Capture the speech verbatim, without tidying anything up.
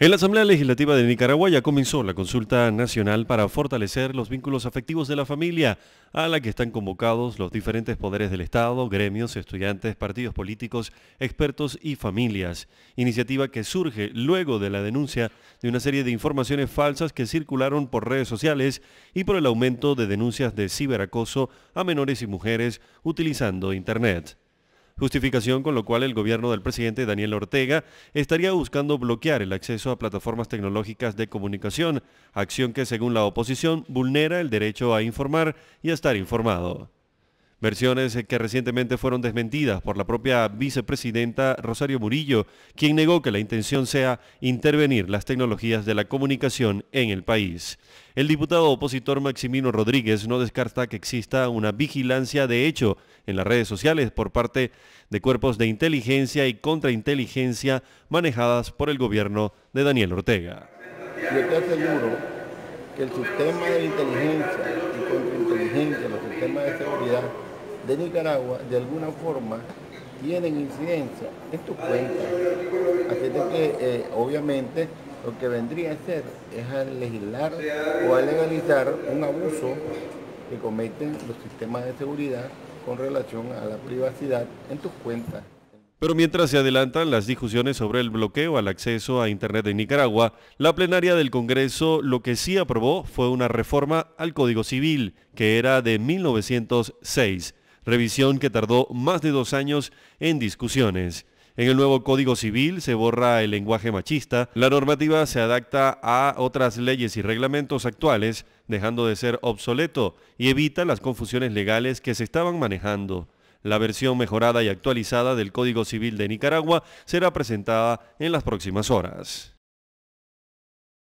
En la Asamblea Legislativa de Nicaragua ya comenzó la consulta nacional para fortalecer los vínculos afectivos de la familia, a la que están convocados los diferentes poderes del Estado, gremios, estudiantes, partidos políticos, expertos y familias. Iniciativa que surge luego de la denuncia de una serie de informaciones falsas que circularon por redes sociales y por el aumento de denuncias de ciberacoso a menores y mujeres utilizando Internet. Justificación con lo cual el gobierno del presidente Daniel Ortega estaría buscando bloquear el acceso a plataformas tecnológicas de comunicación, acción que según la oposición vulnera el derecho a informar y a estar informado. Versiones que recientemente fueron desmentidas por la propia vicepresidenta Rosario Murillo, quien negó que la intención sea intervenir las tecnologías de la comunicación en el país. El diputado opositor Maximino Rodríguez no descarta que exista una vigilancia de hecho en las redes sociales por parte de cuerpos de inteligencia y contrainteligencia manejadas por el gobierno de Daniel Ortega. Yo te aseguro que el sistema de inteligencia y contrainteligencia, los sistemas de seguridad de Nicaragua, de alguna forma tienen incidencia en tus cuentas, así de que eh, obviamente lo que vendría a hacer es a legislar o a legalizar un abuso que cometen los sistemas de seguridad con relación a la privacidad en tus cuentas. Pero mientras se adelantan las discusiones sobre el bloqueo al acceso a Internet en Nicaragua, la plenaria del Congreso lo que sí aprobó fue una reforma al Código Civil, que era de mil novecientos seis, revisión que tardó más de dos años en discusiones. En el nuevo Código Civil se borra el lenguaje machista, la normativa se adapta a otras leyes y reglamentos actuales, dejando de ser obsoleto y evita las confusiones legales que se estaban manejando. La versión mejorada y actualizada del Código Civil de Nicaragua será presentada en las próximas horas.